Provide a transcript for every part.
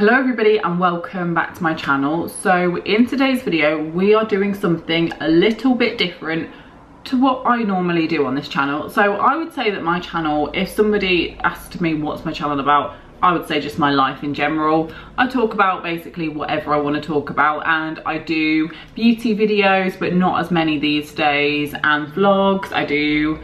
Hello everybody and welcome back to my channel. So in today's video we are doing something a little bit different to what I normally do on this channel. So I would say that my channel, if somebody asked me what's my channel about, I would say just my life in general. I talk about basically whatever I want to talk about, and I do beauty videos but not as many these days, and vlogs, I do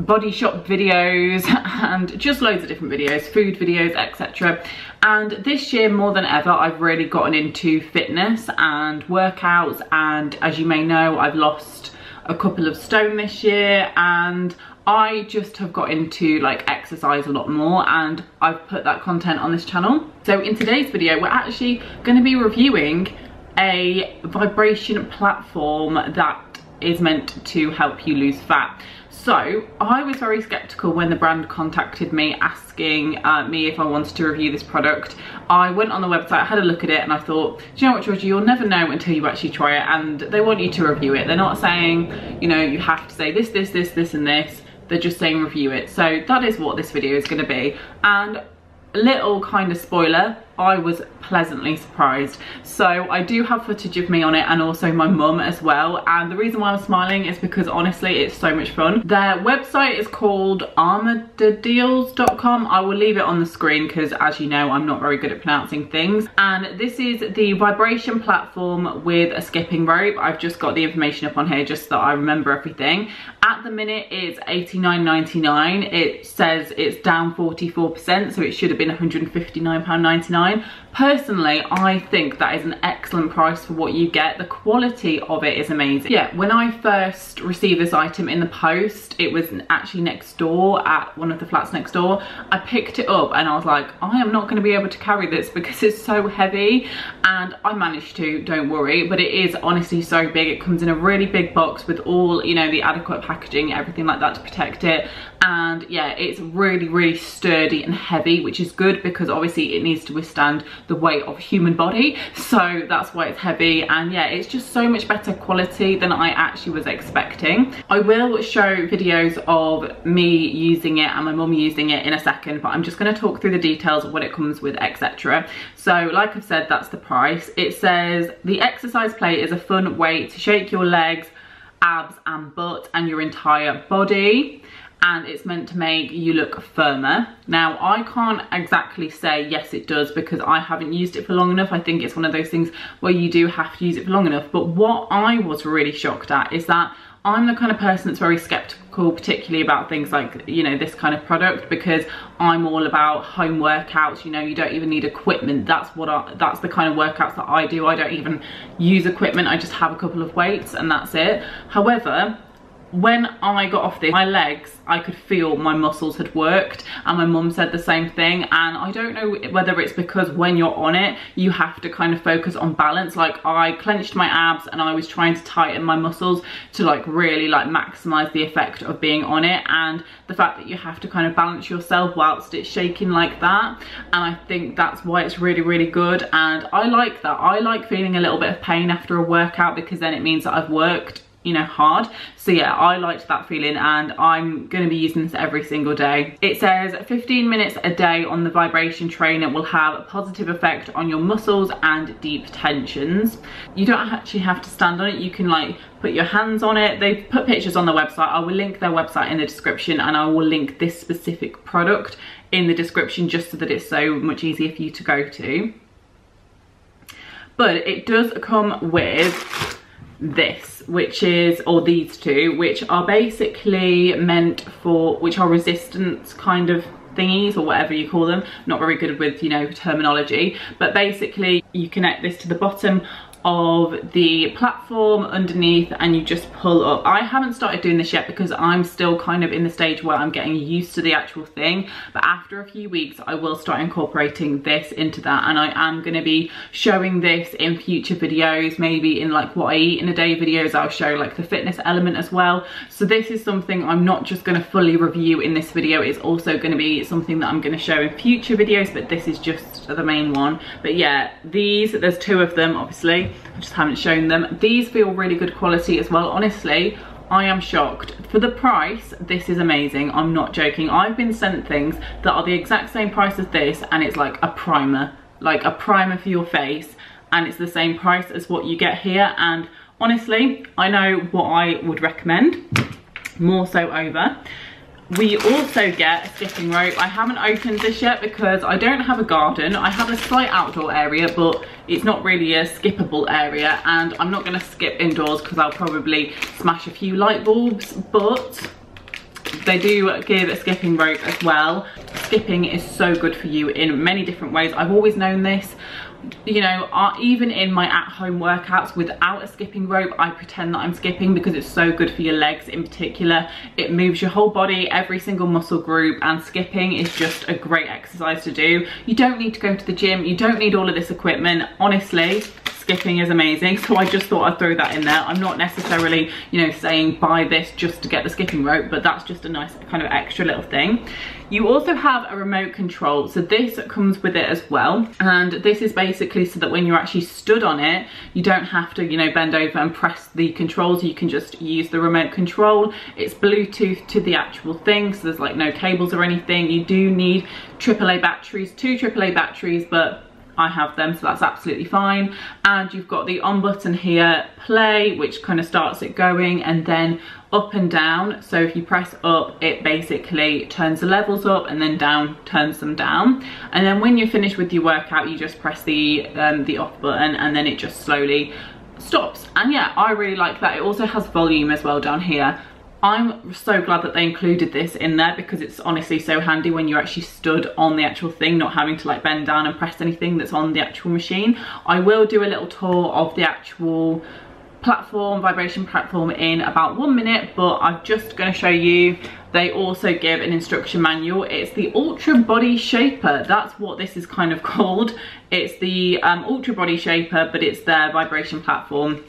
body shop videos and just loads of different videos, food videos, etc. And this year more than ever I've really gotten into fitness and workouts, and as you may know I've lost a couple of stone this year and I just have got into like exercise a lot more, and I've put that content on this channel. So in today's video we're actually going to be reviewing a vibration platform that is meant to help you lose fat. So I was very skeptical when the brand contacted me asking me if I wanted to review this product. I went on the website, had a look at it, and I thought, do you know what, Georgie, you'll never know until you actually try it, and they want you to review it. They're not saying, you know, you have to say this, this, this, this, and this. They're just saying review it. So that is what this video is going to be. And little kind of spoiler, I was pleasantly surprised. So I do have footage of me on it and also my mum as well, and the reason why I'm smiling is because honestly it's so much fun. Their website is called armadadeals.com. I will leave it on the screen because as you know I'm not very good at pronouncing things. And this is the vibration platform with a skipping rope. I've just got the information up on here just so that I remember everything. At the minute it's £89.99. It says it's down 44%, so it should have been £159.99. Personally, I think that is an excellent price for what you get. The quality of it is amazing. Yeah, when I first received this item in the post, it was actually next door at one of the flats next door. I picked it up and I was like, I am not going to be able to carry this because it's so heavy, and I managed to, don't worry. But it is honestly so big. It comes in a really big box with all, you know, the adequate packaging, everything like that to protect it. And yeah, it's really, really sturdy and heavy, which is good because obviously it needs to withstand the weight of a human body, so that's why it's heavy. And yeah, it's just so much better quality than I actually was expecting. I will show videos of me using it and my mum using it in a second, but I'm just going to talk through the details of what it comes with, etc. So like I've said, that's the price. It says the exercise plate is a fun way to shake your legs, abs and butt and your entire body, and it's meant to make you look firmer. Now I can't exactly say yes it does because I haven't used it for long enough. I think it's one of those things where you do have to use it for long enough. But what I was really shocked at is that I'm the kind of person that's very skeptical, particularly about things like, you know, this kind of product, because I'm all about home workouts. You know, you don't even need equipment. That's the kind of workouts that I do. I don't even use equipment. I just have a couple of weights and that's it. However, when I got off this, my legs, I could feel my muscles had worked, and my mum said the same thing. And I don't know whether it's because when you're on it you have to kind of focus on balance. Like I clenched my abs and I was trying to tighten my muscles to like really like maximize the effect of being on it, and the fact that you have to kind of balance yourself whilst it's shaking like that. And I think that's why it's really, really good. And I like that. I like feeling a little bit of pain after a workout because then it means that I've worked, you know, hard. So yeah, I liked that feeling, and I'm going to be using this every single day. It says 15 minutes a day on the vibration trainer will have a positive effect on your muscles and deep tensions. You don't actually have to stand on it. You can like put your hands on it. They've put pictures on their website. I will link their website in the description, and I will link this specific product in the description just so that it's so much easier for you to go to. But it does come with this, which is, or these two, which are basically meant for, which are resistance kind of thingies or whatever you call them. Not very good with, you know, terminology, but basically you connect this to the bottom of the platform underneath and you just pull up. I haven't started doing this yet because I'm still kind of in the stage where I'm getting used to the actual thing, but after a few weeks I will start incorporating this into that, and I am going to be showing this in future videos, maybe in like what I eat in a day videos. I'll show like the fitness element as well. So this is something I'm not just going to fully review in this video. It's also going to be something that I'm going to show in future videos, but this is just the main one. But yeah, these, there's two of them obviously, I just haven't shown them. These feel really good quality as well. Honestly, I am shocked. For the price, this is amazing. I'm not joking. I've been sent things that are the exact same price as this, and it's like a primer. like a primer for your face, and it's the same price as what you get here. And honestly, I know what I would recommend more so over. We also get a skipping rope. I haven't opened this yet because I don't have a garden. I have a slight outdoor area, but it's not really a skippable area, and I'm not going to skip indoors because I'll probably smash a few light bulbs. But they do give a skipping rope as well. Skipping is so good for you in many different ways. I've always known this. You know, even in my at-home workouts without a skipping rope, I pretend that I'm skipping because it's so good for your legs in particular. It moves your whole body, every single muscle group, and skipping is just a great exercise to do. You don't need to go to the gym. You don't need all of this equipment. Honestly, skipping is amazing, so I just thought I'd throw that in there. I'm not necessarily, you know, saying buy this just to get the skipping rope, but that's just a nice kind of extra little thing. You also have a remote control, so this comes with it as well, and this is basically so that when you're actually stood on it, you don't have to, you know, bend over and press the controls. You can just use the remote control. It's Bluetooth to the actual thing, so there's like no cables or anything. You do need AAA batteries, 2 AAA batteries, but I have them, so that's absolutely fine. And you've got the on button here, play, which kind of starts it going, and then up and down. So if you press up, it basically turns the levels up, and then down turns them down. And then when you're finished with your workout, you just press the off button, and then it just slowly stops. And yeah, I really like that. It also has volume as well down here. I'm so glad that they included this in there because it's honestly so handy when you're actually stood on the actual thing, not having to like bend down and press anything that's on the actual machine. I will do a little tour of the actual platform, vibration platform, in about 1 minute, but I'm just going to show you they also give an instruction manual. It's the Ultra Body Shaper, that's what this is kind of called. It's the Ultra Body Shaper, but it's their vibration platform.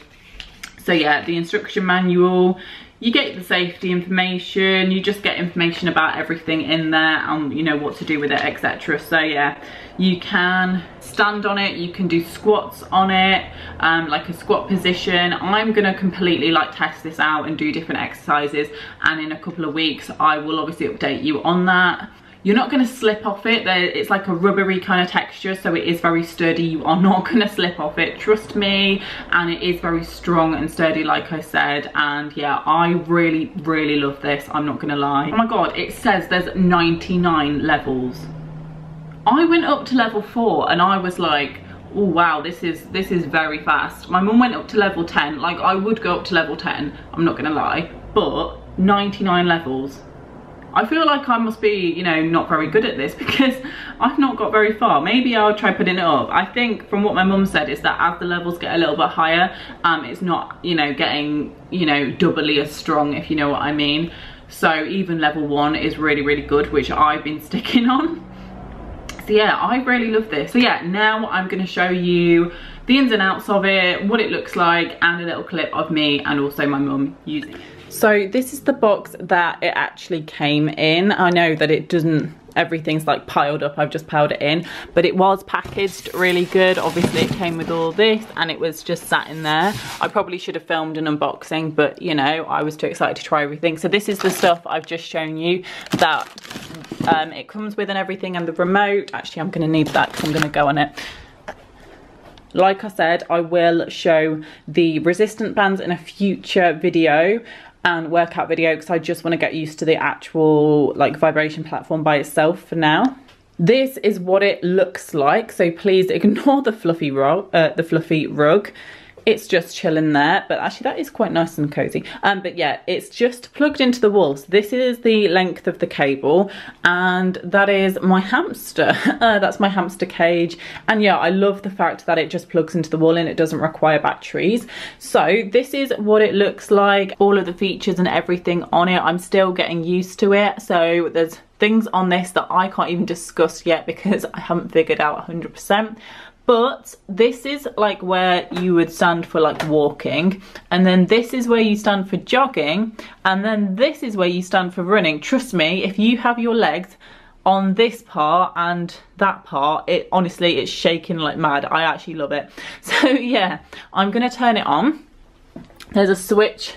So yeah, the instruction manual. You get the safety information, you just get information about everything in there and you know what to do with it, etc. So yeah, you can stand on it, you can do squats on it, like a squat position. I'm gonna completely like test this out and do different exercises, and in a couple of weeks I will obviously update you on that. You're not going to slip off it. It's like a rubbery kind of texture, so it is very sturdy. You are not going to slip off it, trust me. And it is very strong and sturdy, like I said. And yeah, I really, really love this. I'm not going to lie. Oh my God, it says there's 99 levels. I went up to level 4 and I was like, oh wow, this is very fast. My mum went up to level 10. Like, I would go up to level 10, I'm not going to lie. But 99 levels. I feel like I must be, you know, not very good at this because I've not got very far. Maybe I'll try putting it up. I think from what my mum said is that as the levels get a little bit higher, it's not, you know, getting, you know, doubly as strong, if you know what I mean. So even level 1 is really, really good, which I've been sticking on. So yeah, I really love this. So yeah, now I'm going to show you the ins and outs of it, what it looks like, and a little clip of me and also my mum using it. So this is the box that it actually came in. I know that it doesn't, everything's like piled up, I've just piled it in, but it was packaged really good. Obviously it came with all this and it was just sat in there. I probably should have filmed an unboxing, but you know, I was too excited to try everything. So this is the stuff I've just shown you that it comes with and everything, and the remote. Actually, I'm gonna need that because I'm gonna go on it. Like I said, I will show the resistance bands in a future video and workout video because I just want to get used to the actual like vibration platform by itself for now. This is what it looks like, so please ignore the fluffy rug. It's just chilling there, but actually that is quite nice and cozy. But yeah, it's just plugged into the wall. So this is the length of the cable, and that is my hamster. That's my hamster cage. And yeah, I love the fact that it just plugs into the wall and it doesn't require batteries. So this is what it looks like, all of the features and everything on it. I'm still getting used to it, so there's things on this that I can't even discuss yet because I haven't figured out 100%. But this is like where you would stand for like walking, and then this is where you stand for jogging, and then this is where you stand for running. Trust me, if you have your legs on this part and that part, it honestly, it's shaking like mad. I actually love it. So yeah, I'm gonna turn it on. There's a switch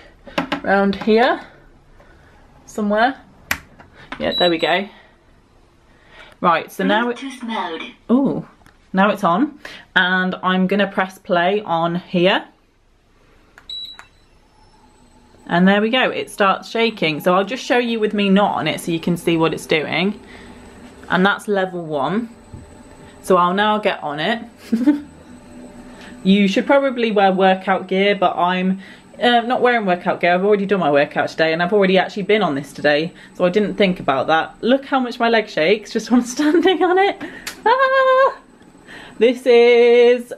around here somewhere. Yeah, there we go. Right, so now it's... Bluetooth mode. Ooh. Now it's on, and I'm gonna press play on here. And there we go, it starts shaking. So I'll just show you with me not on it so you can see what it's doing. And that's level 1. So I'll now get on it. You should probably wear workout gear, but I'm not wearing workout gear. I've already done my workout today, and I've already actually been on this today, so I didn't think about that. Look how much my leg shakes just from standing on it. Ah! This is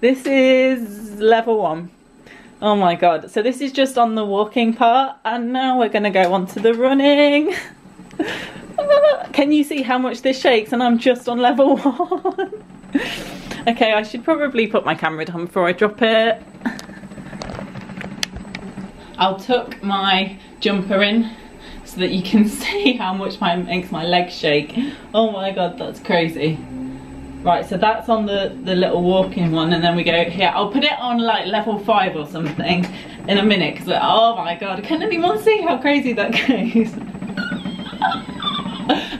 this is level 1. Oh my god. So this is just on the walking part, and now we're gonna go on to the running. Can you see how much this shakes? And I'm just on level 1. Okay, I should probably put my camera down before I drop it. I'll tuck my jumper in so that you can see how much makes my legs shake. Oh my god, that's crazy. Right, so that's on the little walking one, and then we go here. I'll put it on like level 5 or something in a minute, because oh my god, can anyone see how crazy that goes?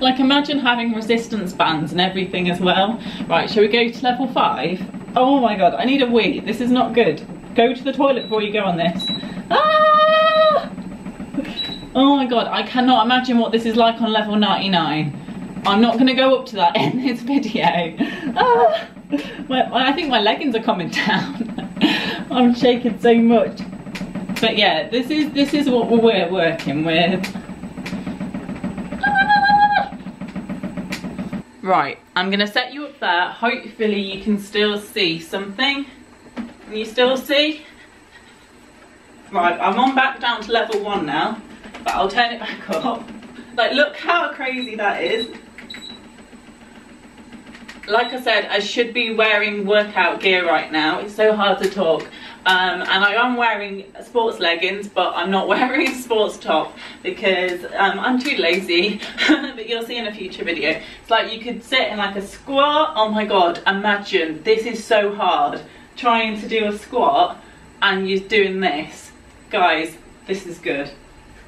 Like, imagine having resistance bands and everything as well. Right, shall we go to level 5? Oh my god, I need a wee. This is not good. Go to the toilet before you go on this. Ah! Oh my god, I cannot imagine what this is like on level 99. I'm not going to go up to that in this video. Ah! I think my leggings are coming down. I'm shaking so much. But yeah, this is what we're working with. Right, I'm going to set you up there. Hopefully you can still see something. Can you still see? Right, I'm on back down to level 1 now, but I'll turn it back up. Like, look how crazy that is. Like I said, I should be wearing workout gear right now. It's so hard to talk. And I am wearing sports leggings, but I'm not wearing a sports top because I'm too lazy. But you'll see in a future video. It's like you could sit in like a squat. Oh my god, imagine. This is so hard. Trying to do a squat and you're doing this. Guys, this is good.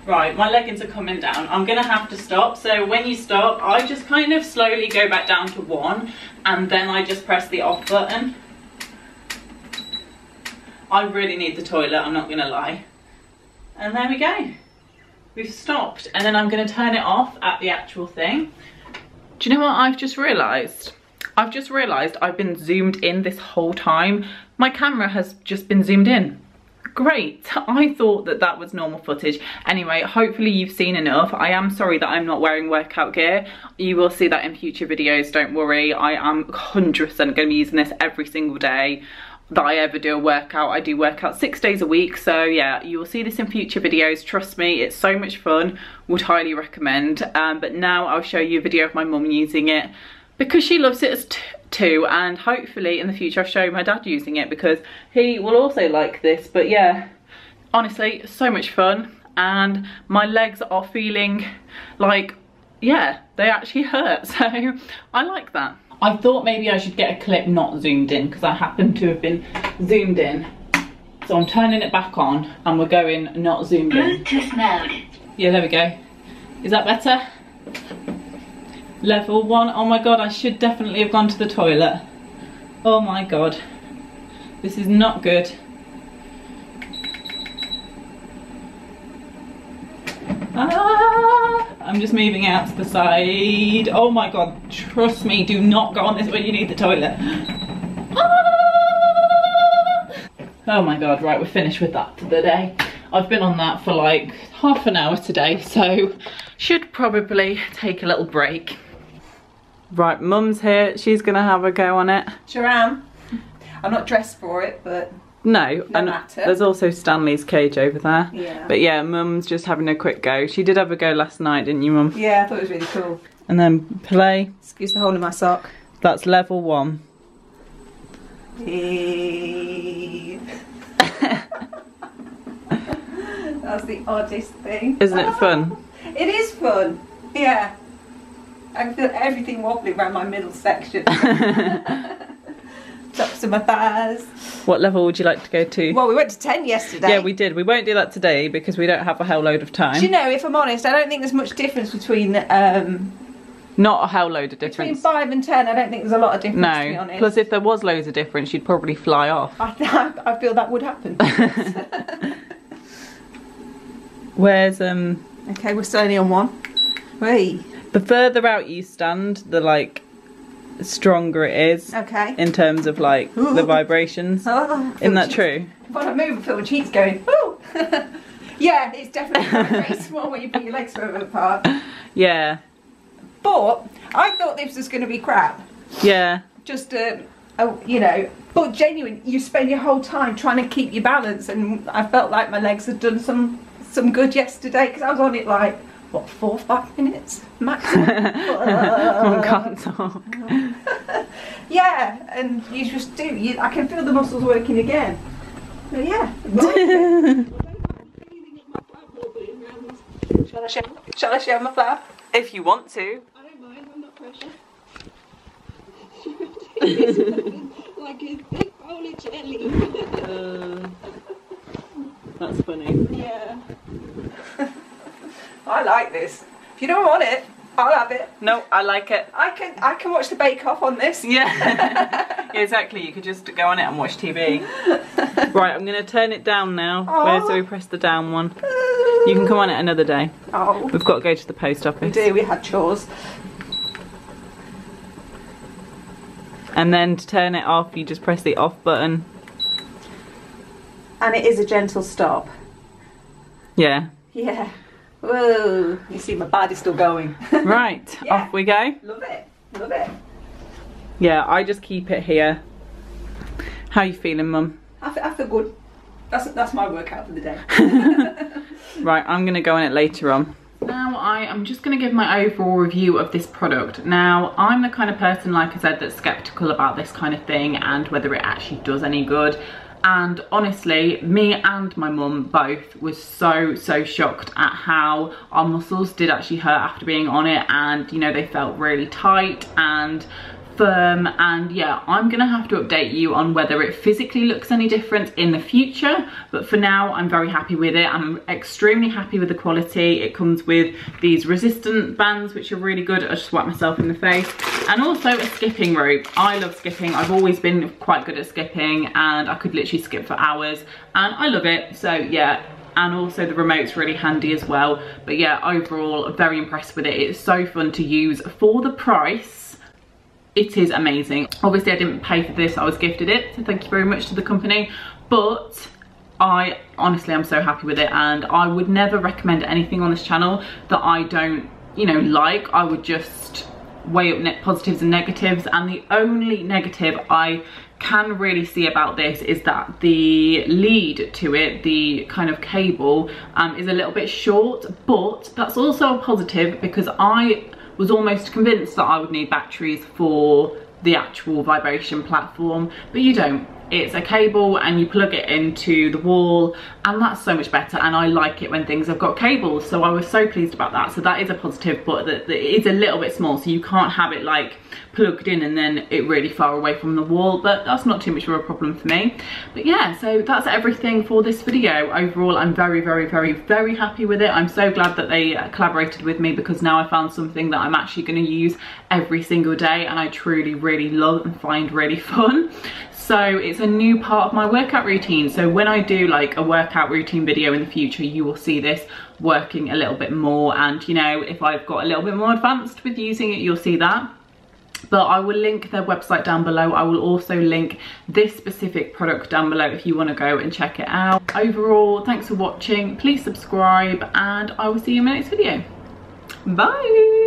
Right, my leggings are coming down. I'm going to have to stop. So when you stop, I just kind of slowly go back down to 1. And then I just press the off button. I really need the toilet, I'm not going to lie. And there we go. We've stopped. And then I'm going to turn it off at the actual thing. Do you know what I've just realised? I've just realised I've been zoomed in this whole time. My camera has just been zoomed in. Great. I thought that that was normal footage. Anyway, hopefully you've seen enough. I am sorry that I'm not wearing workout gear. You will see that in future videos, don't worry. I am 100% going to be using this every single day that I ever do a workout. I do workout 6 days a week, so yeah, you will see this in future videos, trust me, it's so much fun, would highly recommend. But now I'll show you a video of my mum using it because she loves it as too, and hopefully in the future I'll show my dad using it because he will also like this. But yeah, honestly, so much fun, and my legs are feeling like, yeah, they actually hurt, so I like that. I thought maybe I should get a clip not zoomed in because I happen to have been zoomed in. So I'm turning it back on and we're going not zoomed in. Bluetooth mode. Yeah, there we go. Is that better? Level 1. Oh my god, I should definitely have gone to the toilet. Oh my god. This is not good. Ah, I'm just moving out to the side. Oh my god, trust me, do not go on this when you need the toilet. Ah. Oh my god, right, we're finished with that for the day. I've been on that for like half an hour today, so should probably take a little break. Right, mum's here, she's gonna have a go on it. Sure am. I'm not dressed for it, but... No, and there's also Stanley's cage over there. Yeah. But yeah, mum's just having a quick go. She did have a go last night, didn't you, mum? Yeah, I thought it was really cool. And then play. Excuse the hole in my sock. That's level 1. That's the oddest thing. Isn't it fun? It is fun, yeah. I can feel everything wobbling around my middle section. Tops of my thighs. What level would you like to go to? Well, we went to 10 yesterday. Yeah, we did. We won't do that today because we don't have a whole load of time. Do you know, if I'm honest, I don't think there's much difference between Not a whole load of difference. Between 5 and 10, I don't think there's a lot of difference, no, to be honest. Plus if there was loads of difference, you'd probably fly off. I feel that would happen. Where's okay, we're slowly on one. Wait. The further out you stand, the like stronger it is. Okay. In terms of like the vibrations. Oh, isn't that true? If I don't move, I feel the cheeks going. Woo! Yeah, it's definitely very small when you put your legs further apart. Yeah. But I thought this was going to be crap. Yeah. Just you know, but genuine. You spend your whole time trying to keep your balance, and I felt like my legs had done some good yesterday because I was on it like what 4 or 5 minutes max. One can't talk. Yeah, and you just do. I can feel the muscles working again. So yeah. Shall I share my flower? If you want to. I don't mind, I'm not pressure. Like a big bowl of jelly. That's funny. Yeah. I like this. If you don't want it, I'll have it. No, I like it. I can watch the Bake Off on this. Yeah. Yeah, exactly. You could just go on it and watch TV. Right, I'm going to turn it down now. Oh. Where do we press the down one? You can come on it another day. Oh. We've got to go to the post office. We do, we had chores. And then to turn it off, you just press the off button. And it is a gentle stop. Yeah. Yeah. Whoa. You see, my body's still going. Right, yeah. Off we go. Love it, love it. Yeah, I just keep it here. How you feeling, Mum? I feel good. That's my workout for the day. Right, I'm going to go on it later on. Now I am just going to give my overall review of this product. Now, I'm the kind of person, like I said, that's skeptical about this kind of thing and whether it actually does any good. And honestly, me and my mum both was so shocked at how our muscles did actually hurt after being on it. And, you know, they felt really tight and firm, and yeah, I'm gonna have to update you on whether it physically looks any different in the future, but for now I'm very happy with it. I'm extremely happy with the quality. It comes with these resistant bands which are really good. I just whacked myself in the face, and also a skipping rope. I love skipping. I've always been quite good at skipping and I could literally skip for hours and I love it. So yeah, and also the remote's really handy as well. But yeah, overall very impressed with it. It's so fun to use for the price. It is amazing. Obviously I didn't pay for this, I was gifted it, so thank you very much to the company. But I honestly am so happy with it, and I would never recommend anything on this channel that I don't, you know, like. I would just weigh up positives and negatives, and the only negative I can really see about this is that the lead to it, the kind of cable, is a little bit short, but that's also a positive because I was almost convinced that I would need batteries for the actual vibration platform, but you don't. It's a cable and you plug it into the wall, and that's so much better, and I like it when things have got cables, so I was so pleased about that. So that is a positive, but it's a little bit small, so you can't have it like plugged in and then it really far away from the wall, but that's not too much of a problem for me. But yeah, so that's everything for this video. Overall I'm very, very, very, very happy with it. I'm so glad that they collaborated with me, because now I found something that I'm actually going to use every single day and I truly really love and find really fun. So it's a new part of my workout routine, so when I do like a workout routine video in the future, you will see this working a little bit more, and you know, if I've got a little bit more advanced with using it, you'll see that. But I will link their website down below. I will also link this specific product down below if you want to go and check it out. Overall, thanks for watching, please subscribe, and I will see you in my next video. Bye.